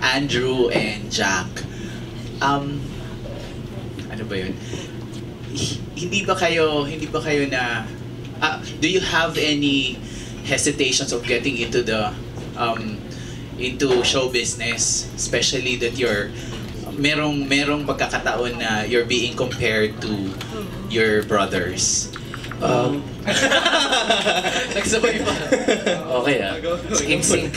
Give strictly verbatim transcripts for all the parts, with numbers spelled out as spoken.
Andrew and Jack, um, ano ba yun? Hindi ba kayo, hindi ba kayo na, uh, do you have any hesitations of getting into the, um, into show business, especially that you're, merong, merong pagkakataon na you're being compared to your brothers? Um, Nagsabay pa. Okay ah. In sync.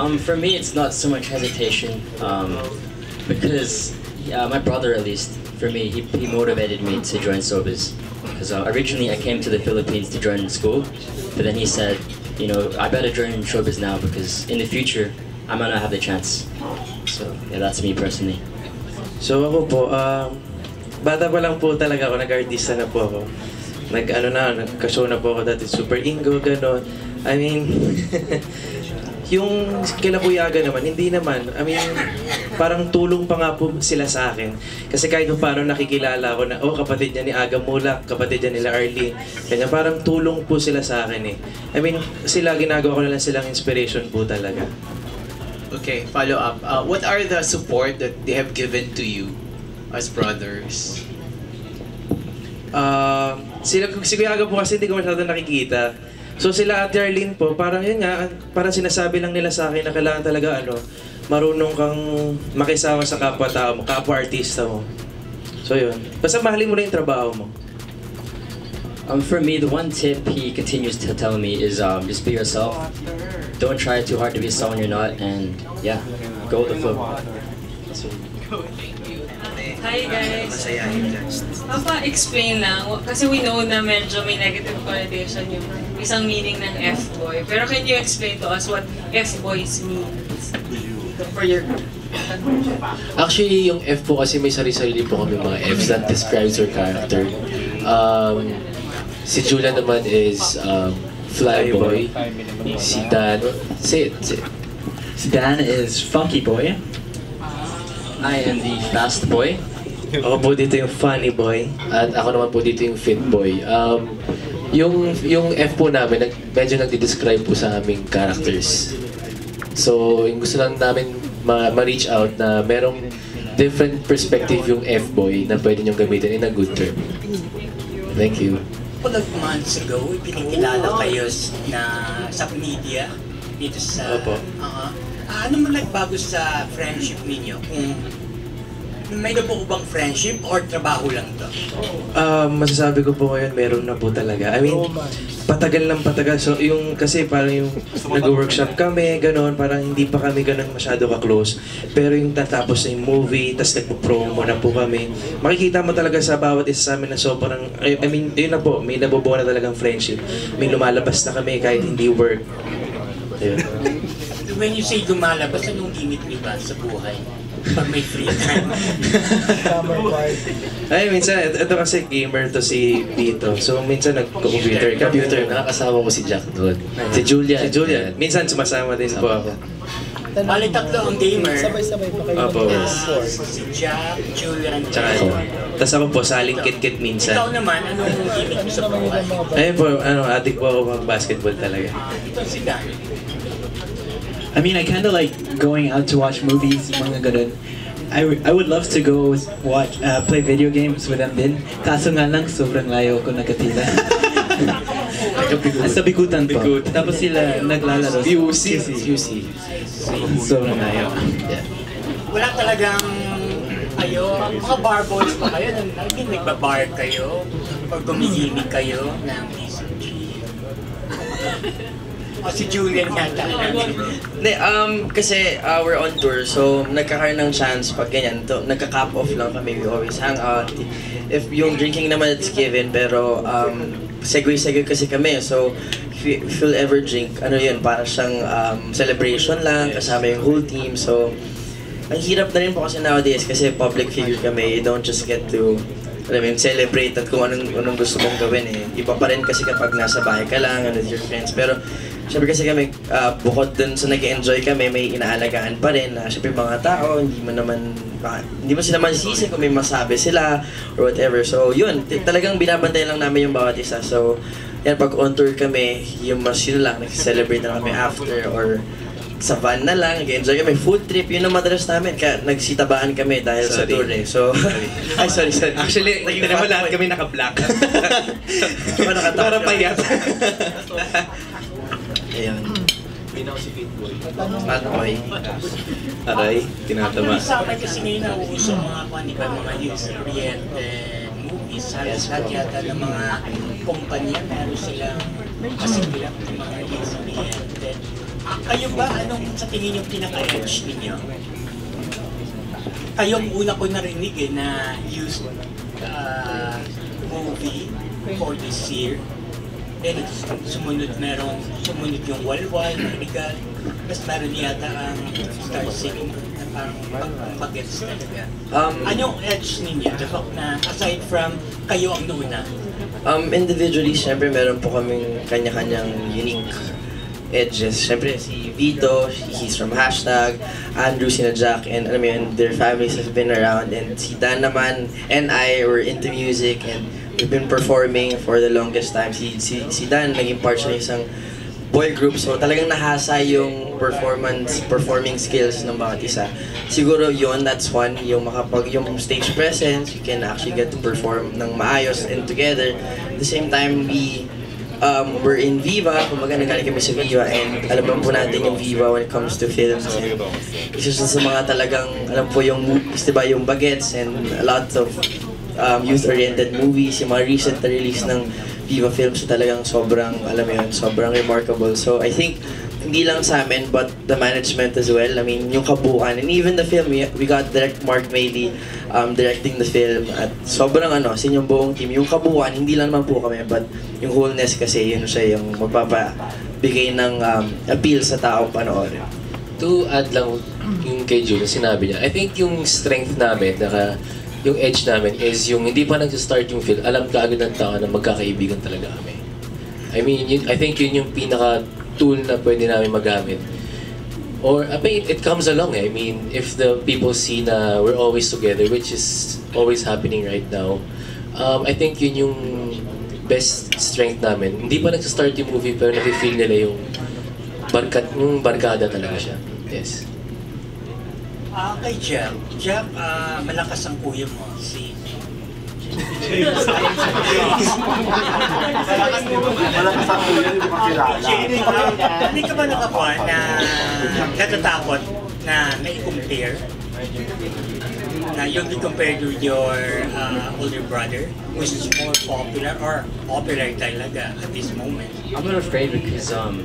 Um, for me, it's not so much hesitation. Um, because uh, my brother, at least, for me, he, he motivated me to join showbiz. Because uh, originally I came to the Philippines to join school, but then he said, you know, I better join showbiz now because in the future, I might not have the chance. So, yeah, that's me personally. So, ako po, um, bata pa lang po talaga ako, nag-artista na po ako. Nag-ano na, nagka-show na po ako dati, Super Ingo, gano'n. I mean, yung kila Kuyaga naman, hindi naman. I mean, parang tulong pa nga po sila sa akin. Kasi kahit po parang nakikilala ako na, oh, kapatid niya ni Aga Muhlach, kapatid niya nila Arlie. Kanya parang tulong po sila sa akin eh. I mean, sila, ginagawa ko na lang silang inspiration po talaga. Okay, follow up. Uh, what are the support that they have given to you as brothers? Uh, sila, si Kuya Aga po kasi hindi ko masyado nakikita. So sila at Arlene po, parang yun nga, parang sinasabi lang nila sa akin na kailangan talaga ano, marunong kang makisama sa kapwa-tao mo, kapwa-artista mo. So yun, basta mahalin mo na yung trabaho mo. Um, for me, the one tip he continues to tell me is um, just be yourself. Don't try too hard to be someone you're not, and yeah, go with the flow. Hi guys! Papa-explain lang, kasi we know na medyo may negative connotation yung isang meaning ng F-boy. Pero can you explain to us what F-boys means? For your group. Actually, yung F po kasi may sarili-sarili po kami mga Fs that describes your character. Um, si Julian naman is um, flyboy. Si Dan, say it, say it. Si Dan is funky boy. I am the fast boy. Ako po dito yung funny boy. At ako naman po dito yung fit boy. Um, yung, yung F po namin, nag, medyo nagdi-describe po sa aming characters. So, yung gusto lang namin ma-reach out na merong different perspective yung F-boy na pwede niyong gamitin in a good term. Thank you. A couple of months ago, pinikilala kayo na sa media dito sa... Opo. Uh-huh. Ano man nagbago sa friendship ninyo? Kung may nabuo bang friendship or trabaho lang to? Uh, masasabi ko po ngayon, meron na po talaga. I mean, patagal ng patagal. So, yung, kasi parang yung nag-workshop kami, gano'n, parang hindi pa kami gano'n masyado ka-close. Pero yung tatapos na yung movie, tapos nagpo-promo na po kami, makikita mo talaga sa bawat isa sa amin na sobrang, I mean, yun na po, may nabubuo na talagang friendship. May lumalabas na kami kahit hindi work. Ayun. When you say lumalabas, anong limit niyo ba sa buhay? Pag may free time? Ay, minsan, ito kasi gamer to si Vitto. So, minsan nag-computer. Computer, nakakasama ko si Jack doon. Si Julia. Si Julia. Minsan, sumasama din po ako. Bali, tatlo ang gamer. Sabay-sabay pa kayo. Opo. Si Jack, Julia, and Jack. Tapos ako po, saling kit-kit minsan. Ikaw naman, anong limit niyo sa buhay? Ayun po, ano, adik po ako mag-basketball talaga. Ito si Dan. I mean, I kind of like going out to watch movies. I, I would love to go watch uh, play video games with them din. Kaso nga lang, sobrang layo ko nakatila. Sa bigutan po. Tapos sila naglalaro. B U C. Sobrang layo. Wala talagang kayo, mga bar boys pa kayo, nagbabar kayo, pag gumigimik kayo ng B C G. O si Julian yata. Hindi, um, kasi uh, we're on tour, so nagkakaroon ng chance pag ganyan. Nagka-cap off lang kami, we always hang out. If yung drinking naman, it's given, pero um, segue-segue kasi kami. So, if, you, if you'll ever drink, ano yun, para siyang um, celebration lang, kasama yung whole team. So, ang hirap na rin po kasi nowadays, kasi public figure kami, you don't just get to alam mo, celebrate at kung anong, anong gusto mong gawin eh. Iba pa rin kasi kapag nasa bahay ka lang and with your friends. Pero, siyempre kasi kami, uh, bukod dun sa nag-enjoy kami, may inaalagaan pa rin na siyempre mga tao, hindi mo naman, uh, hindi mo sila masisi kung may masabi sila or whatever. So, yun, talagang binabantay lang namin yung bawat isa. So, yan, pag on tour kami, yung mas yun lang, nag-celebrate na kami after or sa van na lang, nag-enjoy kami. Food trip, yun ang madalas namin. Kaya nagsitabaan kami dahil sorry. sa tour eh. So, ay sorry, sorry. Actually, naging naman lahat kami naka-black. Parang payat. Ayan. Pinaw si Pitboy. Patboy. Aray, tinatama. Ang pag-usapan kasi ngayon na uuso mga kwanika, mga news-oriented movies. Halos lahat yata ng mga kumpanya, meron silang kasimbilang ng mga news-oriented. Kayo ba, anong sa tingin yung pinaka-edge ninyo? Kayong una ko narinig eh na used uh, movie for this year. And sumunod merong, sumunod yung Walwal, Marigal. Mas meron yata ang Star City na parang pag-bagets talaga. Um, anong edge ninyo? Na aside from kayo ang una? Um, individually, syempre meron po kaming kanya-kanyang unique edges. Siyempre, si Vitto, he's from Hashtag, Andrew, sina Jack, and alam yun, their families have been around, and si Dan naman, and I were into music, and we've been performing for the longest time. Si, si, si Dan, naging part siya ng isang boy group, so talagang nahasa yung performance, performing skills ng bawat isa. Siguro yon, that's one, yung makapag, yung stage presence, you can actually get to perform ng maayos and together. At the same time, we Um, we're in Viva, kumbaga nagaling kami sa Viva, and alam naman po natin yung Viva when it comes to films. Isa siya sa mga talagang, alam po yung movies, diba, yung bagets, and a lot of um, youth-oriented movies, yung mga recent release ng Viva Films, talagang sobrang, alam mo yun, sobrang remarkable. So I think, hindi lang sa amin, but the management as well, I mean, yung kabuuan, and even the film, we, we got direct Mark Meily um, directing the film, at sobrang ano, sin yung buong team, yung kabuuan, hindi lang naman po kami, but yung wholeness kasi, yun siya yung magpapabigay ng um, appeal sa taong panoorin. To add lang yung kay Julian, sinabi niya, I think yung strength namin, naka, yung edge namin is yung hindi pa nag-start yung film, alam ka agad ng tao na magkakaibigan talaga kami. I mean, yun, I think yun yung pinaka tool na pwede namin magamit. Or, I mean, it, it comes along eh. I mean, if the people see na we're always together, which is always happening right now, um, I think yun yung best strength namin. Hindi pa nagsistart yung movie, pero nafe-feel nila yung, barkat, yung barkada talaga siya. Yes. Uh, kay Jack, Jack, uh, malakas ang kuya mo, si James. Malakas nito, malakas ang kuya, hindi ko kakilala. Hindi ka ba nakakuha na natatakot na nai-compare? Na you'll be compared with your uh, older brother, which is more popular or popular talaga at this moment? I'm not afraid because, um,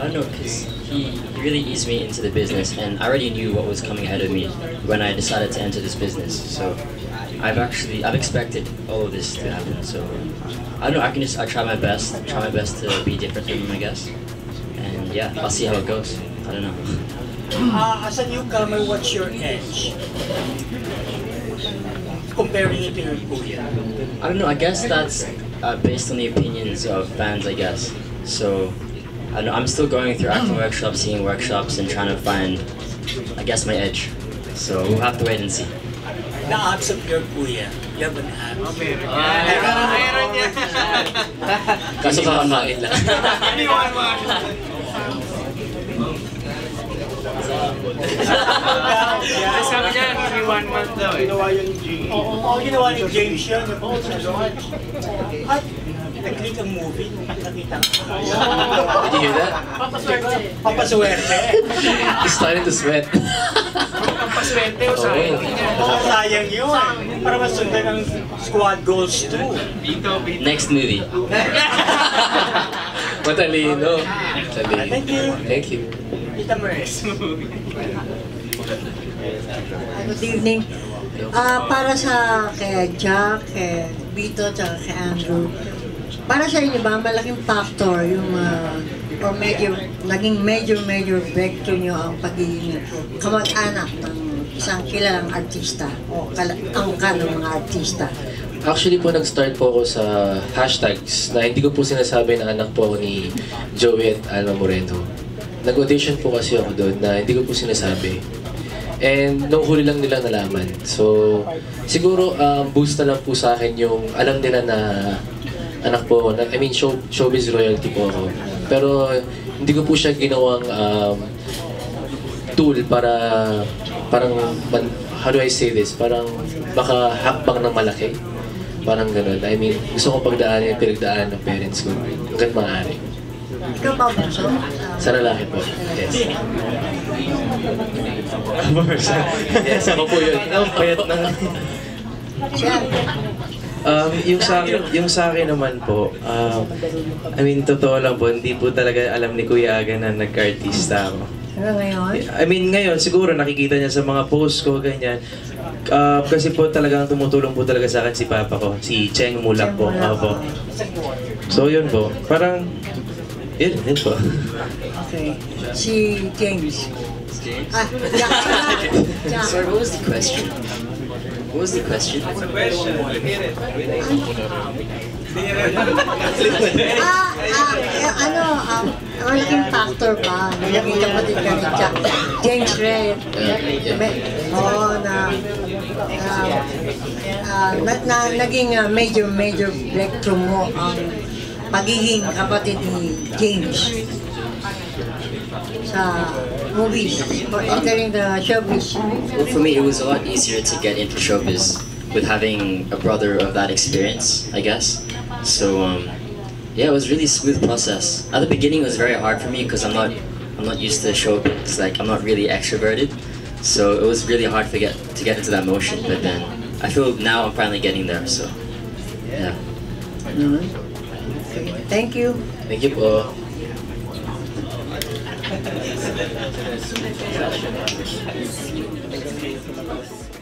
I don't know, because he really eased me into the business, and I already knew what was coming ahead of me when I decided to enter this business, so I've actually, I've expected all of this to happen, so I don't know, I can just, I try my best, try my best to be different from him, I guess, and yeah, I'll see how it goes, I don't know. Uh, as a newcomer, what's your edge? Comparing it to your kuya? I don't know, I guess that's uh, based on the opinions of fans, I guess, so I don't know, I'm still going through acting workshops, singing workshops, and trying to find, I guess, my edge, so we'll have to wait and see. The abs of your kuya, you have an abs. Oh, meron niya. Meron, meron niya. Kaso ka makain lang. Iniwan mo. Sabi niya, iniwan mo daw eh. Ginawa yung James. Oo, ginawa ni James yun. At nag-click ang movie, nakita ko. Did you hear that? Papaswerte. Papaswerte. He's starting to sweat. Pampaswerte o sayang niya. Oo, sayang yun. Para masundan ang Squad Goals two. Next movie. Matalino. Thank you. Thank you. Kita mo eh. Good evening. Uh, para sa kay Jack, kay Vitto, at kay Andrew, para sa inyo ba, malaking factor yung uh, or major, naging major, major breakthrough nyo ang pagiging kamag-anak ng isang kilalang artista o angkan ng mga artista? Actually po, nag-start po ako sa hashtags na hindi ko po sinasabi na anak po ako ni Joey at Alma Moreno. Nag-audition po kasi ako doon na hindi ko po sinasabi. And nung huli lang nila nalaman. So, siguro um, boost na lang po sa akin yung alam nila na anak po, I mean show, showbiz royalty po ako. Pero hindi ko po siya ginawang um, tool para parang, how do I say this, parang baka hakbang ng malaki. Parang gano'n. I mean, gusto kong pagdaanin yung pinagdaan ng parents ko. Hanggat maaari. Ikaw pa ba siya? Sa lalaki po. Yes. Yes, ako po yun. Payat na. Um, yung sa akin, yung sa akin naman po, um, I mean, totoo lang po, hindi po talaga alam ni Kuya Aga na nagka-artista ako. Ngayon? I mean, ngayon, siguro nakikita niya sa mga posts ko, ganyan. Uh, kasi po talagang tumutulong po talaga sa akin si Papa ko, si Cheng Muhlach po. Uh, po. So yun po, parang, yun, yun po. Okay, si James. James? Ah, yeah. Sorry, what was the question? What was the question? It's a question. Repeat it. Ah, ah, eh, ano, um, malaking factor pa. Malaking kapatid ka ni Jack. James Reid. Oo, na, na, naging major, major breakthrough mo ang pagiging kapatid ni James sa movies, for entering the showbiz? Well, for me, it was a lot easier to get into showbiz with having a brother of that experience, I guess. So, um, yeah, it was really smooth process. At the beginning, it was very hard for me because I'm not, I'm not used to showbiz. Like, I'm not really extroverted, so it was really hard to get to get into that motion. But then, I feel now I'm finally getting there. So, yeah. Mm-hmm. Thank you. Thank you, po. Thank you.